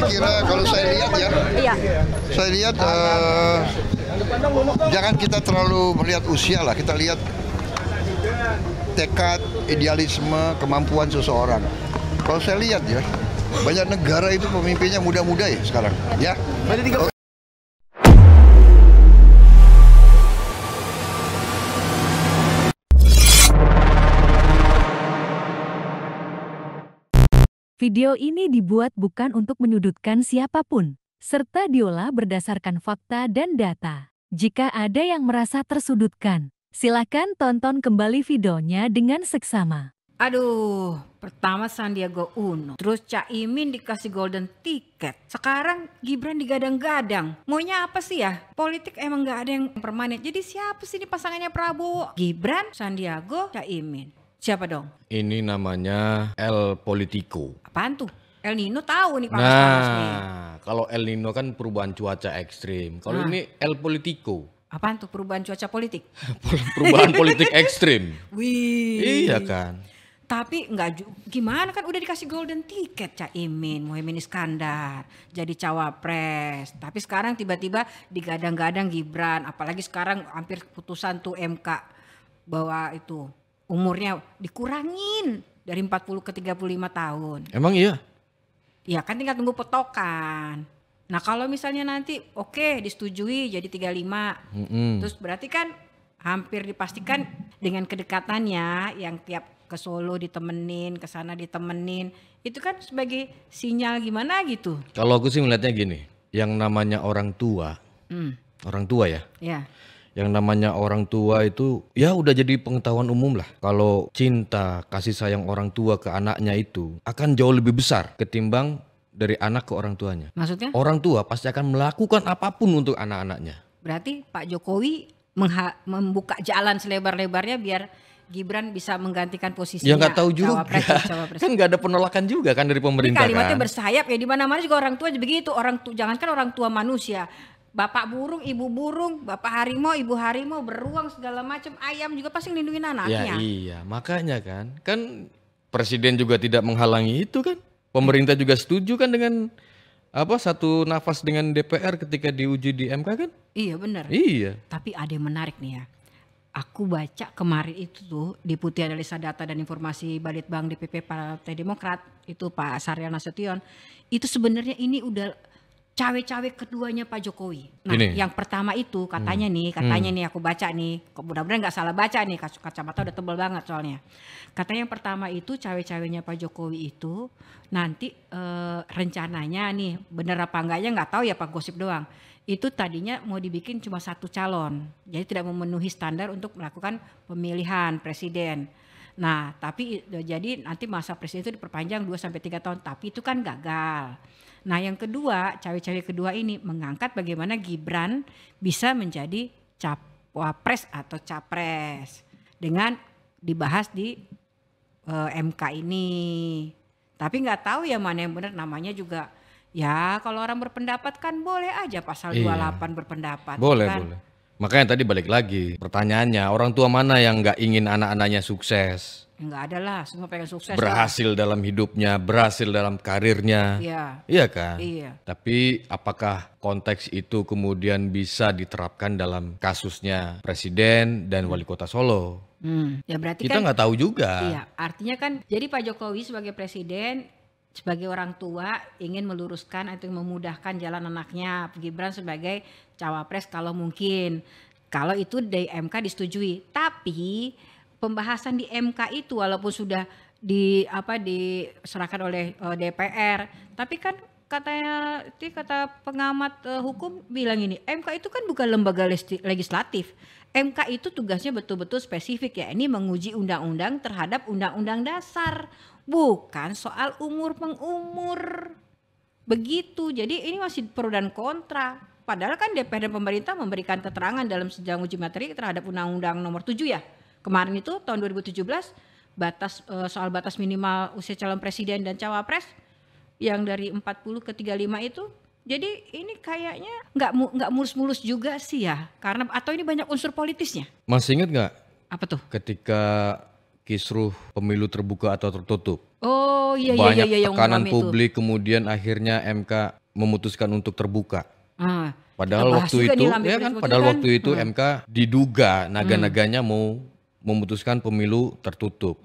saya kira kalau saya lihat ya, saya lihat jangan kita terlalu melihat usia lah, kita lihat tekad, idealisme, kemampuan seseorang. Kalau saya lihat ya, banyak negara itu pemimpinnya muda-muda ya sekarang, ya. Video ini dibuat bukan untuk menyudutkan siapapun, serta diolah berdasarkan fakta dan data. Jika ada yang merasa tersudutkan, silakan tonton kembali videonya dengan seksama. Aduh, pertama Sandiago Uno, terus Cak Imin dikasih golden ticket. Sekarang Gibran digadang-gadang. Maunya apa sih ya? Politik emang gak ada yang permanen. Jadi siapa sih ini pasangannya Prabowo? Gibran, Sandiago, Cak Imin. Siapa dong? Ini namanya El Politico. Apaan tuh? El Nino tahu nih Pak. Nah, kalau El Nino kan perubahan cuaca ekstrim. Kalau ini El Politico. Apaan tuh perubahan cuaca politik? Perubahan politik ekstrim. Wih. Iya kan. Tapi enggak, gimana kan udah dikasih golden ticket Cak Imin, Muhaimin Iskandar jadi cawapres. Tapi sekarang tiba-tiba digadang-gadang Gibran. Apalagi sekarang hampir putusan tuh MK bahwa itu umurnya dikurangin dari 40 ke 35 tahun. Emang iya? Iya kan tinggal tunggu petokan. Nah kalau misalnya nanti oke, disetujui jadi 35. Terus berarti kan hampir dipastikan dengan kedekatannya yang tiap ke Solo ditemenin, ke sana ditemenin. Itu kan sebagai sinyal gimana gitu. Kalau aku sih melihatnya gini, yang namanya orang tua. Orang tua ya? Iya. Yang namanya orang tua itu ya udah jadi pengetahuan umum lah. Kalau cinta, kasih sayang orang tua ke anaknya itu akan jauh lebih besar ketimbang dari anak ke orang tuanya. Maksudnya? Orang tua pasti akan melakukan apapun untuk anak-anaknya. Berarti Pak Jokowi membuka jalan selebar-lebarnya biar Gibran bisa menggantikan posisinya. Ya nggak tahu juga, cawapres. Kan nggak ada penolakan juga kan dari pemerintah. Ini kalimatnya kan bersayap ya, di mana-mana juga orang tua begitu. Orang tua, jangankan orang tua manusia. Bapak burung, ibu burung, bapak harimau, ibu harimau, beruang segala macam, ayam juga pasti ngelindungin anaknya. Ya iya, makanya kan presiden juga tidak menghalangi itu kan. Pemerintah juga setuju kan dengan satu nafas dengan DPR ketika diuji di MK kan? Iya benar. Iya. Tapi ada yang menarik nih ya. Aku baca kemarin itu tuh di Putih Analisa Data dan Informasi Balitbang DPP Partai Demokrat itu Pak Saryana Setion, itu sebenarnya ini udah cawe-cawe keduanya Pak Jokowi. Nah, ini yang pertama itu katanya nih, nih aku baca nih, mudah-mudahan nggak salah baca nih, kacamata udah tebel banget soalnya. Katanya yang pertama itu cawe-cawenya Pak Jokowi itu nanti rencananya nih, bener apa enggaknya nggak tahu ya Pak, gosip doang. Itu tadinya mau dibikin cuma satu calon, jadi tidak memenuhi standar untuk melakukan pemilihan presiden. Nah, tapi jadi nanti masa presiden itu diperpanjang 2-3 tahun, tapi itu kan gagal. Nah, yang kedua, cawe-cawe kedua ini mengangkat bagaimana Gibran bisa menjadi wapres atau capres dengan dibahas di MK ini. Tapi nggak tahu ya mana yang benar, namanya juga ya kalau orang berpendapat kan boleh aja pasal 28 berpendapat. Boleh, kan? Boleh. Makanya tadi balik lagi pertanyaannya, orang tua mana yang nggak ingin anak-anaknya sukses? Enggak ada lah, semua pengen sukses. Berhasil ya dalam hidupnya, berhasil dalam karirnya. Iya. Iya kan? Iya. Tapi apakah konteks itu kemudian bisa diterapkan dalam kasusnya presiden dan wali kota Solo? Ya berarti kita nggak tahu juga. Iya, artinya kan jadi Pak Jokowi sebagai presiden, sebagai orang tua ingin meluruskan atau memudahkan jalan anaknya, Gibran sebagai cawapres kalau mungkin. Kalau itu dari MK disetujui, tapi pembahasan di MK itu walaupun sudah diserahkan oleh DPR, tapi kan kata pengamat hukum bilang ini, MK itu kan bukan lembaga legislatif. MK itu tugasnya betul-betul spesifik ya, ini menguji undang-undang terhadap undang-undang dasar, bukan soal umur mengumur begitu. Jadi ini masih pro dan kontra. Padahal kan DPR dan pemerintah memberikan keterangan dalam sidang uji materi terhadap undang-undang nomor 7 ya. Kemarin itu tahun 2017 soal batas minimal usia calon presiden dan cawapres yang dari 40 ke 35 itu. Jadi ini kayaknya nggak mulus-mulus juga sih ya, karena atau ini banyak unsur politisnya. Masih ingat nggak? Apa tuh? Ketika kisruh pemilu terbuka atau tertutup, Oh iya, banyak iya, tekanan publik itu. Kemudian akhirnya MK memutuskan untuk terbuka. Padahal waktu itu ya kan, waktu itu MK diduga naga-naganya mau memutuskan pemilu tertutup.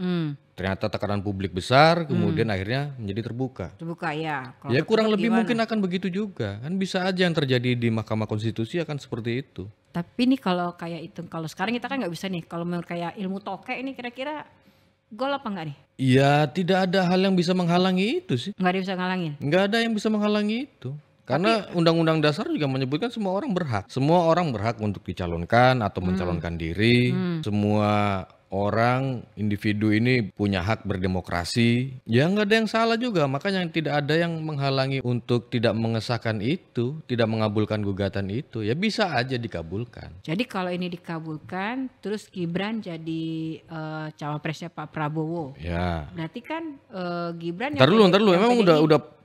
Ternyata tekanan publik besar, kemudian akhirnya menjadi terbuka. Terbuka ya. Kalau ya kurang lebih gimana? Mungkin akan begitu juga. Kan bisa aja yang terjadi di Mahkamah Konstitusi akan seperti itu. Tapi nih kalau kayak itu, kalau sekarang kita kan nggak bisa nih. Kalau menurut kayak ilmu tokek ini kira-kira gol apa enggak nih? Iya, tidak ada hal yang bisa menghalangi itu sih. Nggak ada yang bisa menghalangin? Nggak ada yang bisa menghalangi itu. Karena undang-undang dasar juga menyebutkan semua orang berhak. Semua orang berhak untuk dicalonkan atau mencalonkan diri. Semua orang, individu ini punya hak berdemokrasi. Ya nggak ada yang salah juga. Makanya tidak ada yang menghalangi untuk tidak mengesahkan itu. Tidak mengabulkan gugatan itu. Ya bisa aja dikabulkan. Jadi kalau ini dikabulkan, terus Gibran jadi cawapresnya Pak Prabowo. Ya. Berarti kan Gibran... Ntar dulu. Emang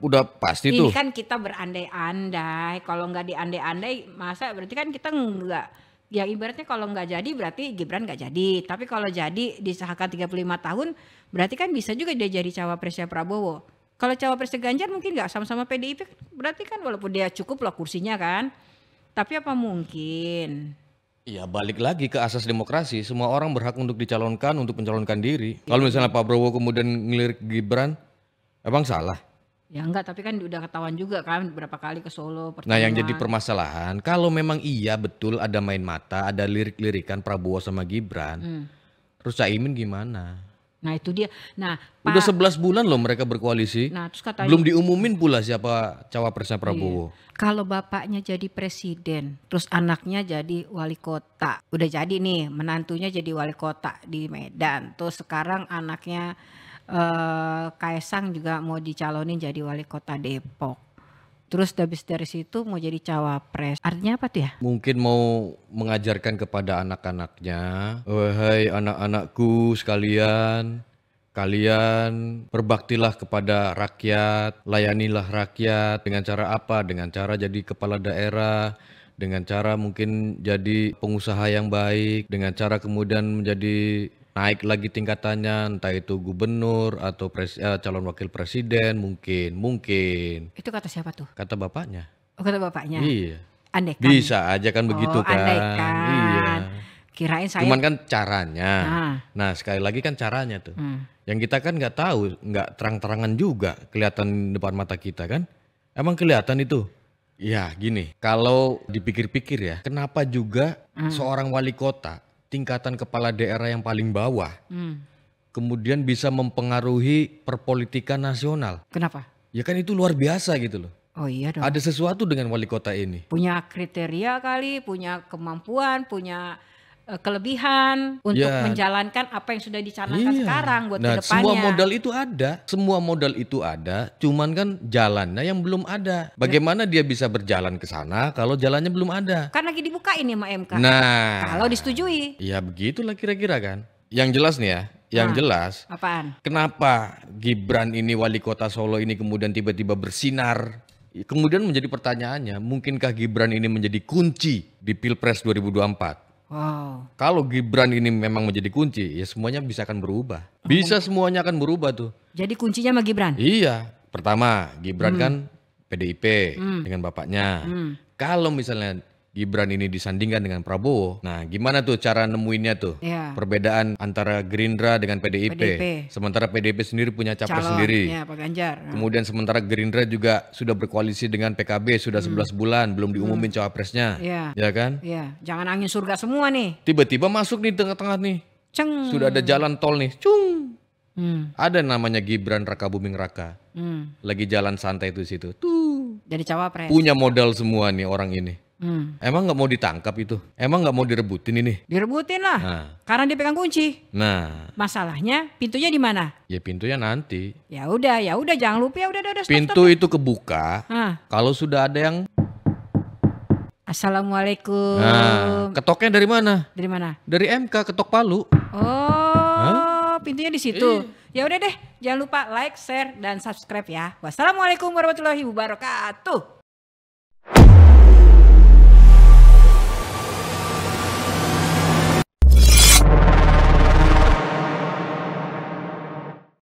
udah pasti ini tuh. Ini kan kita berandai-andai. Kalau nggak diandai-andai, masa berarti kan kita nggak... Ya ibaratnya kalau nggak jadi berarti Gibran nggak jadi. Tapi kalau jadi disahkan 35 tahun berarti kan bisa juga dia jadi cawapresnya Prabowo. Kalau cawapresnya Ganjar mungkin nggak, sama-sama PDIP berarti kan, walaupun dia cukup loh kursinya kan. Tapi apa mungkin? Ya balik lagi ke asas demokrasi, semua orang berhak untuk dicalonkan, untuk mencalonkan diri. Kalau misalnya Pak Prabowo kemudian ngelirik Gibran, emang salah? Ya enggak, tapi kan udah ketahuan juga kan berapa kali ke Solo. Pertemuan. Nah yang jadi permasalahan, kalau memang iya betul ada main mata, ada lirik-lirikan Prabowo sama Gibran, terus Cak Imin gimana? Nah itu dia. Nah, udah 11 bulan loh mereka berkoalisi, nah, terus katanya, belum diumumin pula siapa cawapresnya Prabowo. Iya. Kalau bapaknya jadi presiden, terus anaknya jadi wali kota, udah jadi nih menantunya jadi wali kota di Medan, terus sekarang anaknya... Kaesang juga mau dicalonin jadi wali kota Depok. Terus habis dari situ mau jadi cawapres. Artinya apa tuh ya? Mungkin mau mengajarkan kepada anak-anaknya, wahai anak-anakku sekalian, kalian berbaktilah kepada rakyat, layanilah rakyat. Dengan cara apa? Dengan cara jadi kepala daerah, dengan cara mungkin jadi pengusaha yang baik, dengan cara kemudian menjadi... naik lagi tingkatannya, entah itu gubernur atau calon wakil presiden mungkin. Itu kata siapa tuh? Kata bapaknya. Oh kata bapaknya? Iya. Andaikan. Bisa aja kan begitu kan. Andaikan. Iya. Kirain saya. Cuman kan caranya. Nah sekali lagi kan caranya tuh. Yang kita kan nggak tahu, nggak terang-terangan juga kelihatan depan mata kita kan. Emang kelihatan itu? Ya gini, kalau dipikir-pikir ya, kenapa juga seorang wali kota tingkatan kepala daerah yang paling bawah, kemudian bisa mempengaruhi perpolitikan nasional. Kenapa? Ya kan itu luar biasa gitu loh. Oh iya dong. Ada sesuatu dengan wali kota ini. Punya kriteria kali, punya kemampuan, punya kelebihan untuk menjalankan apa yang sudah dicanangkan sekarang buat kedepannya. Semua modal itu ada, cuman kan jalannya yang belum ada. Bagaimana dia bisa berjalan ke sana kalau jalannya belum ada? Kan lagi dibukain ya sama MK. Nah, kalau disetujui. Ya begitulah kira-kira kan. Yang jelas nih ya, jelas. Apaan? Kenapa Gibran ini wali kota Solo ini kemudian tiba-tiba bersinar? Kemudian menjadi pertanyaannya, mungkinkah Gibran ini menjadi kunci di Pilpres 2024? Wow. Kalau Gibran ini memang menjadi kunci, ya semuanya bisa akan berubah. Semuanya akan berubah tuh. Jadi kuncinya sama Gibran? Iya. Pertama, Gibran kan PDIP dengan bapaknya. Kalau misalnya Gibran ini disandingkan dengan Prabowo, nah gimana tuh cara nemuinnya tuh? Yeah. Perbedaan antara Gerindra dengan PDIP. Sementara PDIP sendiri punya capres sendiri. Pak Ganjar. Kemudian sementara Gerindra juga sudah berkoalisi dengan PKB, sudah 11 bulan, belum diumumin cawapresnya. Ya kan? Jangan angin surga semua nih. Tiba-tiba masuk nih tengah-tengah nih. Ceng. Sudah ada jalan tol nih. Cung. Ada namanya Gibran Rakabuming Raka. Lagi jalan santai itu situ. Tuh. Jadi cawapres. Punya modal semua nih orang ini. Emang nggak mau ditangkap itu? Emang nggak mau direbutin ini? Direbutin lah, karena dia pegang kunci. Nah, masalahnya pintunya di mana? Ya pintunya nanti. Ya udah, jangan lupa ya udah. Pintu stop. Itu kebuka. Kalau sudah ada yang Assalamualaikum. Nah, ketoknya dari mana? Dari mana? Dari MK, ketok palu. Pintunya di situ. Ya udah deh, jangan lupa like, share, dan subscribe ya. Wassalamualaikum warahmatullahi wabarakatuh.